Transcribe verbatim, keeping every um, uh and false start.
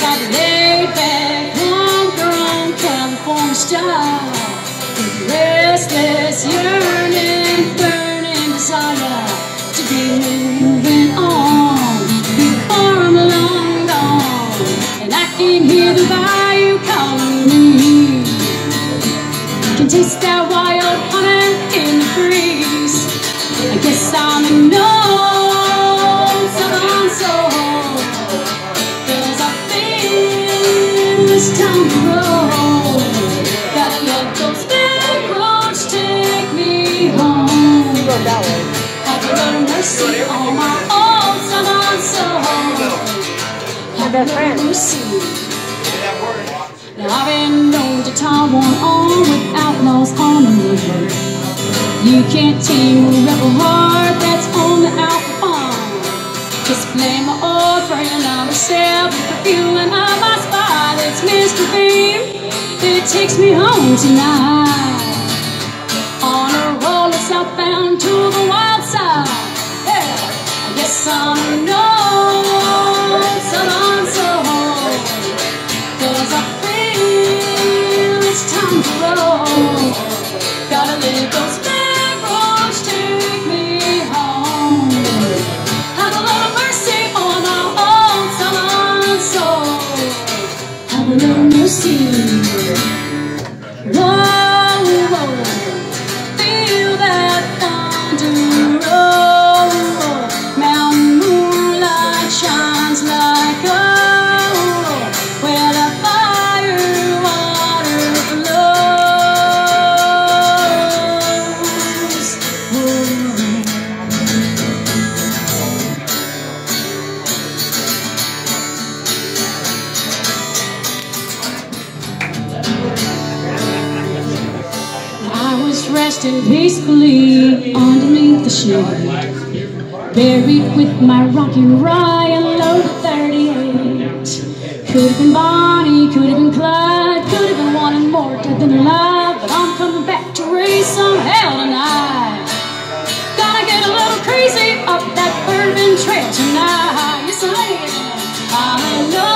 got a laid back, homegrown California style. With restless yearning, burning desire to be moving on before I'm long gone. And I can hear the bayou calling me. Can taste that wild honey in the breeze. I guess I'm in love. Down the road, gotta let those big roads take me home. Have no mercy on my old southern soul. Have no mercy. Now I've been known to tie one on with outlaws on the river. You can't tame a rebel heart that's on the alpha farm. Just blame my old friend, I'm myself with the feeling of my spine. It's Mister Beam that takes me home tonight. On a roller southbound to the wild side. Hey, I guess I'm an old southern soul. 'Cause I feel it's time to roll. Gotta let those big roads take me home. Have a little mercy on my old southern soul. Have a little mercy. Whoa, whoa. Feel that thunder roll. Now moonlight shines like gold, where the fire water flows. Rested peacefully underneath the shade, buried with my rockin' rye and loaded thirty-eight. Could've been Bonnie, could've been Clyde, could've been one and more dead than alive, but I'm coming back to raise some hell tonight. Gonna get a little crazy up that bourbon trail tonight. Yes, I am. I'm in love.